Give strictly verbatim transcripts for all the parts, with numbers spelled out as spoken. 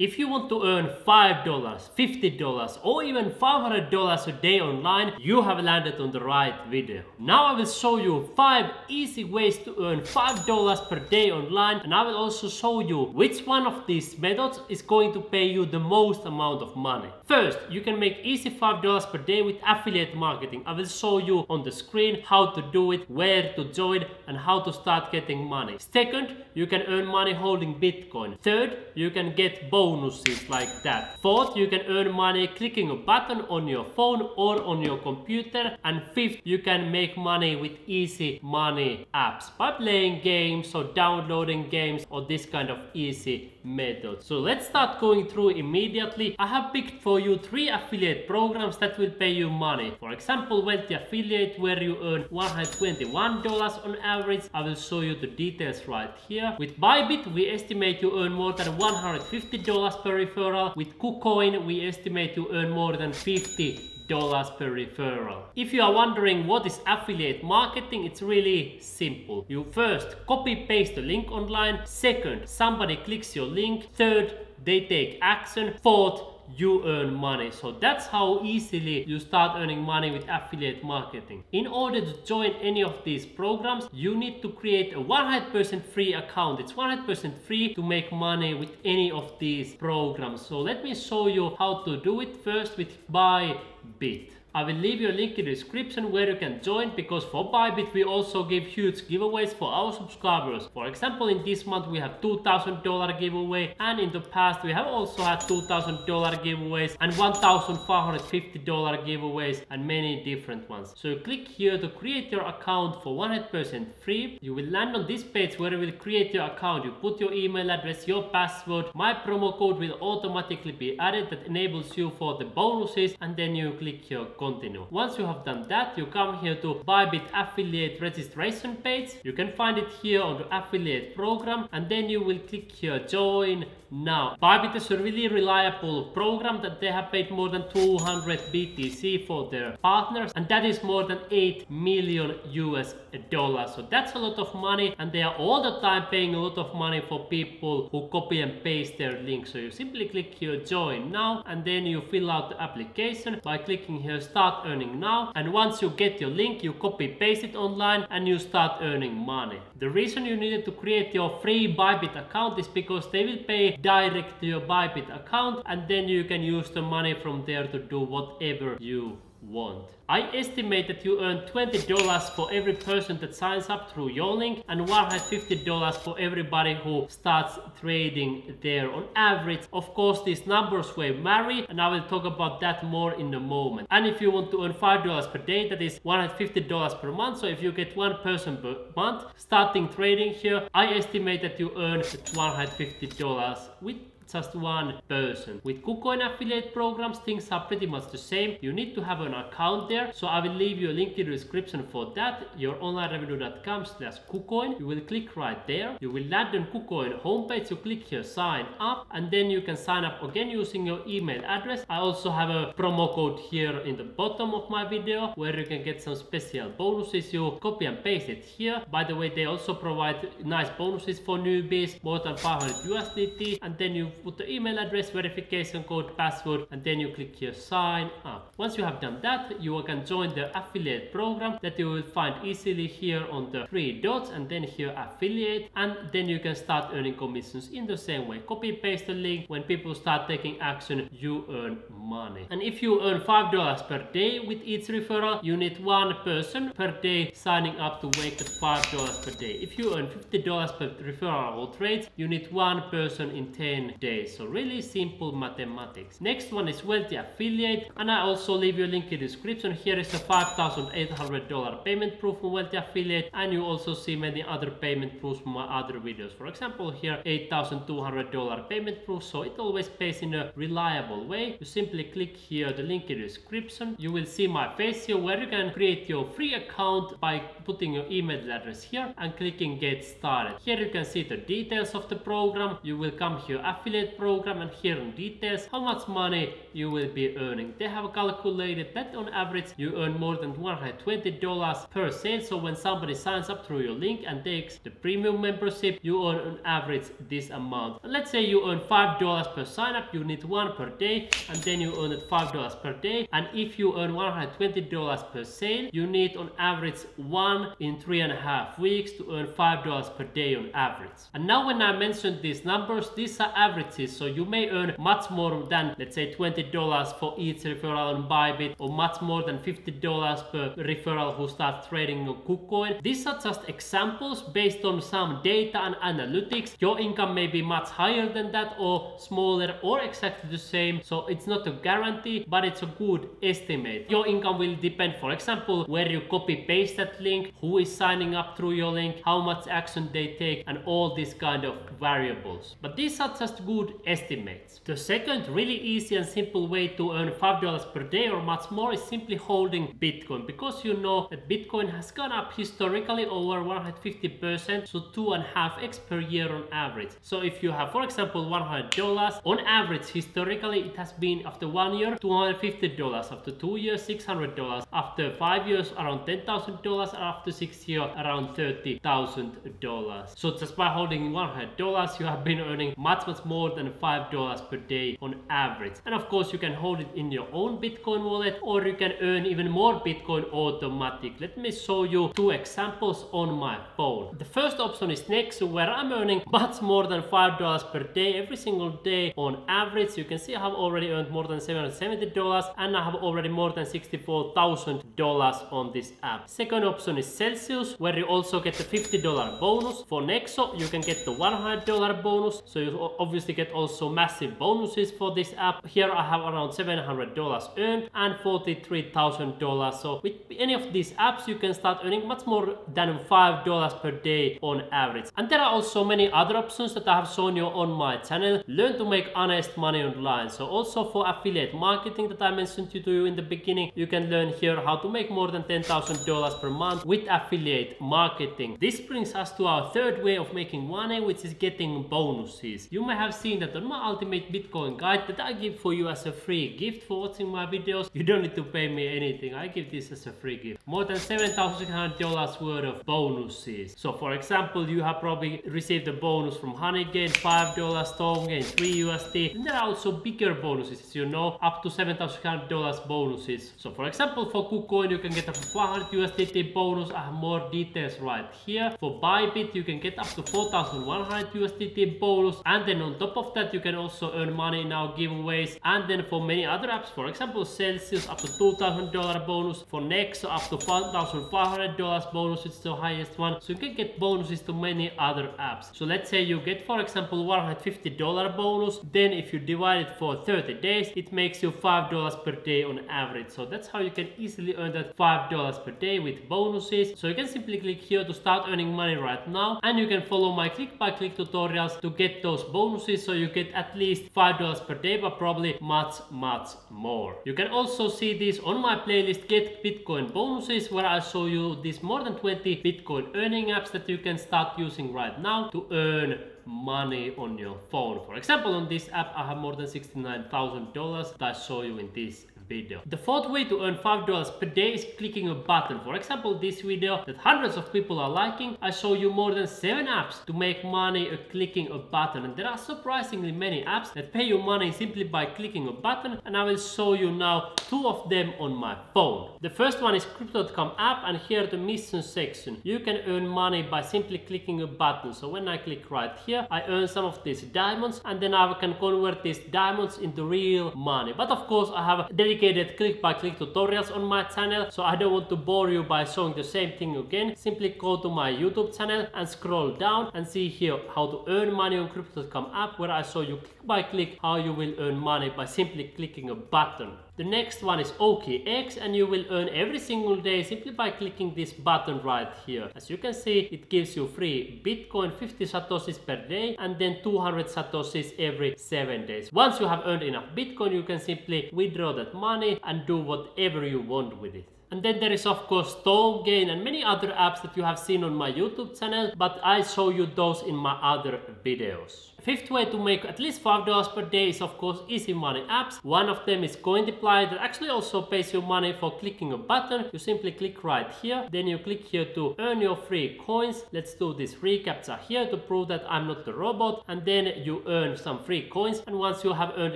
If you want to earn five dollars, fifty dollars or even five hundred dollars a day online, you have landed on the right video. Now I will show you five easy ways to earn five dollars per day online, and I will also show you which one of these methods is going to pay you the most amount of money. First, you can make easy five dollars per day with affiliate marketing. I will show you on the screen how to do it, where to join and how to start getting money. Second, you can earn money holding Bitcoin. Third, you can get both bonuses like that. Fourth, you can earn money clicking a button on your phone or on your computer. And fifth, you can make money with easy money apps by playing games or downloading games or this kind of easy method. So let's start going through immediately. I have picked for you three affiliate programs that will pay you money. For example, Wealthy Affiliate, where you earn one hundred twenty-one dollars on average. I will show you the details right here. With Bybit, we estimate you earn more than one hundred fifty dollars per referral. With KuCoin, we estimate you earn more than fifty dollars per referral. If you are wondering what is affiliate marketing, it's really simple. You first copy paste the link online. Second, somebody clicks your link. Third, they take action. Fourth, you earn money. So that's how easily you start earning money with affiliate marketing. In order to join any of these programs, you need to create a one hundred percent free account. It's one hundred percent free to make money with any of these programs. So let me show you how to do it first with Bybit. I will leave you a link in the description where you can join, because for Bybit we also give huge giveaways for our subscribers. For example, in this month we have two thousand dollar giveaway, and in the past we have also had two thousand dollar giveaways and one thousand five hundred fifty dollar giveaways and many different ones. So you click here to create your account for one hundred percent free. You will land on this page where you will create your account. You put your email address, your password. My promo code will automatically be added that enables you for the bonuses, and then you click here continue. Once you have done that, you come here to Bybit affiliate registration page. You can find it here on the affiliate program, and then you will click here join now. Bybit is a really reliable program that they have paid more than two hundred B T C for their partners, and that is more than eight million U S dollars. So that's a lot of money, and they are all the time paying a lot of money for people who copy and paste their link. So you simply click here join now, and then you fill out the application by clicking here start earning now. And once you get your link, you copy paste it online and you start earning money. The reason you needed to create your free Bybit account is because they will pay direct to your Bybit account, and then you can use the money from there to do whatever you want. I estimate that you earn twenty dollars for every person that signs up through your link, and one hundred fifty dollars for everybody who starts trading there on average. Of course, these numbers will vary, and I will talk about that more in a moment. And if you want to earn five dollars per day, that is one hundred fifty dollars per month. So if you get one person per month starting trading here, I estimate that you earn one hundred fifty dollars with just one person. With KuCoin affiliate programs, things are pretty much the same. You need to have an account there, so I will leave you a link in the description for that. your online revenue dot com slash KuCoin. You will click right there. You will land on KuCoin homepage. You click here sign up, and then you can sign up again using your email address. I also have a promo code here in the bottom of my video where you can get some special bonuses. You copy and paste it here. By the way, they also provide nice bonuses for newbies, more than five hundred U S D T, and then you put the email address, verification code, password, and then you click here sign up. Once you have done that, you can join the affiliate program that you will find easily here on the three dots, and then here affiliate, and then you can start earning commissions in the same way. Copy paste the link. When people start taking action, you earn money. And if you earn five dollars per day with each referral, you need one person per day signing up to make that five dollars per day. If you earn fifty dollars per referral or trades, you need one person in ten days. So really simple mathematics. Next one is Wealthy Affiliate, and I also leave you a link in the description. Here is a five thousand eight hundred dollar payment proof from Wealthy Affiliate, and you also see many other payment proofs from my other videos. For example, here eight thousand two hundred dollar payment proof, so it always pays in a reliable way. You simply click here the link in the description. You will see my face here where you can create your free account by putting your email address here and clicking get started. Here you can see the details of the program. You will come here affiliate affiliate program, and here in details how much money you will be earning. They have calculated that on average you earn more than one hundred twenty dollars per sale. So when somebody signs up through your link and takes the premium membership, you earn on average this amount. And let's say you earn five dollars per sign up, you need one per day, and then you earn it five dollars per day. And if you earn one hundred twenty dollars per sale, you need on average one in three and a half weeks to earn five dollars per day on average. And now when I mentioned these numbers, these are averages, so you may earn much more than, let's say, twenty dollars for each referral on Bybit, or much more than fifty dollars per referral who starts trading on KuCoin. These are just examples based on some data and analytics. Your income may be much higher than that, or smaller, or exactly the same, so it's not a guarantee, but it's a good estimate. Your income will depend, for example, where you copy paste that link, who is signing up through your link, how much action they take, and all these kind of variables. But these are just good estimates. The second really easy and simple way to earn five dollars per day or much more is simply holding Bitcoin, because you know that Bitcoin has gone up historically over one hundred fifty percent, so two point five x per year on average. So if you have, for example, one hundred dollars, on average historically it has been after one year two hundred fifty dollars, after two years six hundred dollars, after five years around ten thousand dollars, and after six years around thirty thousand dollars. So just by holding one hundred dollars you have been earning much much more than five dollars per day on average. And of course you can hold it in your own Bitcoin wallet, or you can earn even more Bitcoin automatic. Let me show you two examples on my phone. The first option is Nexo, where I'm earning much more than five dollars per day every single day on average. You can see I have already earned more than seven hundred seventy dollars, and I have already more than sixty-four thousand dollars on this app. Second option is Celsius, where you also get the fifty dollar bonus. For Nexo you can get the one hundred dollar bonus, so you obviously get also massive bonuses for this app. Here I have around seven hundred dollars earned and forty-three thousand dollars. So with any of these apps you can start earning much more than five dollars per day on average. And there are also many other options that I have shown you on my channel. Learn to make honest money online. So also for affiliate marketing that I mentioned to you in the beginning, you can learn here how to make more than ten thousand dollars per month with affiliate marketing. This brings us to our third way of making money, which is getting bonuses. You may have seen that on my ultimate Bitcoin guide that I give for you as a free gift for watching my videos. You don't need to pay me anything, I give this as a free gift. More than seven thousand six hundred dollars worth of bonuses. So for example, you have probably received a bonus from Honeygain, five dollars, StormGain, three U S D. And there are also bigger bonuses, as you know, up to seven thousand dollars bonuses. So for example, for KuCoin you can get up to one hundred U S D T bonus. I have more details right here. For Bybit you can get up to four thousand one hundred U S D T bonus, and then on top of that you can also earn money in our giveaways. And then for many other apps, for example Celsius, up to two thousand dollar bonus. For Nexo up to one thousand five hundred dollars bonus, it's the highest one. So you can get bonuses to many other apps. So let's say you get, for example, one hundred fifty dollar bonus, then if you divide it for thirty days it makes you five dollars per day on average. So that's how you can easily earn that five dollars per day with bonuses. So you can simply click here to start earning money right now, and you can follow my click by click tutorials to get those bonuses, so you get at least five dollars per day, but probably much much more. You can also see this on my playlist Get Bitcoin Bonuses, where I show you these more than twenty Bitcoin earning apps that you can start using right now to earn money on your phone. For example, on this app I have more than sixty-nine thousand dollars that I show you in this video. The fourth way to earn five dollars per day is clicking a button. For example, this video that hundreds of people are liking, I show you more than seven apps to make money clicking a button. And there are surprisingly many apps that pay you money simply by clicking a button, and I will show you now two of them on my phone. The first one is Crypto dot com app, and here the mission section. You can earn money by simply clicking a button. So when I click right here, I earn some of these diamonds, and then I can convert these diamonds into real money. But of course, I have dedicated click by click tutorials on my channel, so I don't want to bore you by showing the same thing again. Simply go to my YouTube channel and scroll down and see here how to earn money on Crypto dot com app, where I show you click by click how you will earn money by simply clicking a button. The next one is O K X, and you will earn every single day simply by clicking this button right here. As you can see, it gives you free Bitcoin, fifty satoshis per day, and then two hundred satoshis every seven days. Once you have earned enough Bitcoin, you can simply withdraw that money and do whatever you want with it. And then there is of course StormGain and many other apps that you have seen on my YouTube channel, but I show you those in my other videos. Fifth way to make at least five dollars per day is of course easy money apps. One of them is CoinDeploy that actually also pays you money for clicking a button. You simply click right here, then you click here to earn your free coins. Let's do this. Recaps are here to prove that I'm not the robot, and then you earn some free coins. And once you have earned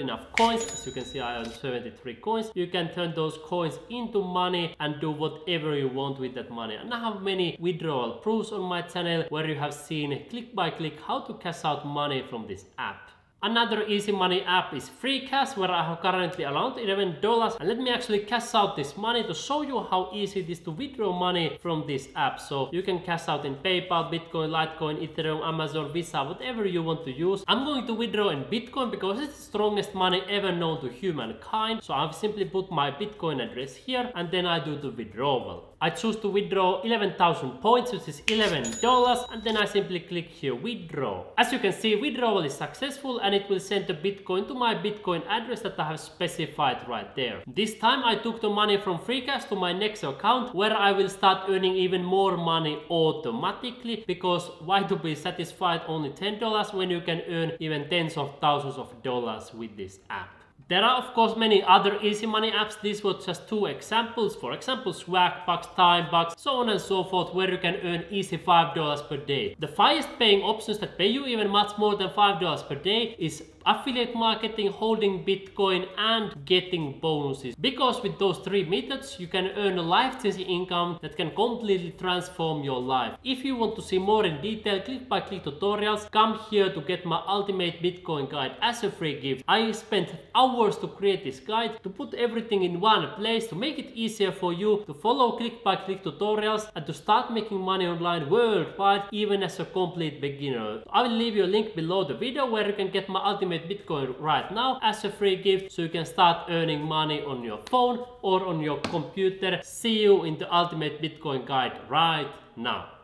enough coins, as you can see I earned seventy-three coins, you can turn those coins into money and do whatever you want with that money. And I have many withdrawal proofs on my channel where you have seen click by click how to cash out money from this app. Another easy money app is FreeCash, where I have currently around eleven dollars, and let me actually cash out this money to show you how easy it is to withdraw money from this app. So you can cash out in PayPal, Bitcoin, Litecoin, Ethereum, Amazon, Visa, whatever you want to use. I'm going to withdraw in Bitcoin because it's the strongest money ever known to humankind. So I've simply put my Bitcoin address here and then I do the withdrawal. I choose to withdraw eleven thousand points, which is eleven dollars, and then I simply click here withdraw. As you can see, withdrawal is successful and it will send the Bitcoin to my Bitcoin address that I have specified right there. This time I took the money from FreeCash to my Nexo account, where I will start earning even more money automatically, because why to be satisfied only ten dollars when you can earn even tens of thousands of dollars with this app. There are of course many other easy money apps. These were just two examples. For example, Swagbucks, Timebucks, so on and so forth, where you can earn easy five dollars per day. The highest paying options that pay you even much more than five dollars per day is affiliate marketing, holding Bitcoin, and getting bonuses. Because with those three methods, you can earn a life-changing income that can completely transform your life. If you want to see more in detail, click-by-click tutorials, come here to get my ultimate Bitcoin guide as a free gift. I spent hours to create this guide, to put everything in one place, to make it easier for you to follow click-by-click tutorials and to start making money online worldwide, even as a complete beginner. I will leave you a link below the video where you can get my ultimate Bitcoin right now as a free gift, so you can start earning money on your phone or on your computer. See you in the ultimate Bitcoin guide right now.